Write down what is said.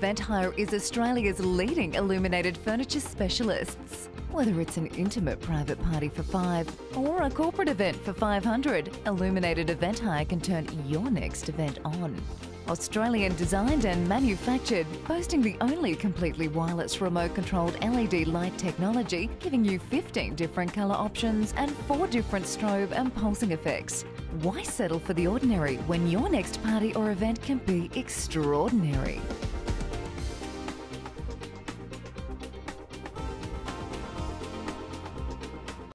Event Hire is Australia's leading illuminated furniture specialists. Whether it's an intimate private party for $5 or a corporate event for $500, Illuminated Event Hire can turn your next event on. Australian designed and manufactured, boasting the only completely wireless remote-controlled LED light technology, giving you 15 different colour options and 4 different strobe and pulsing effects. Why settle for the ordinary when your next party or event can be extraordinary?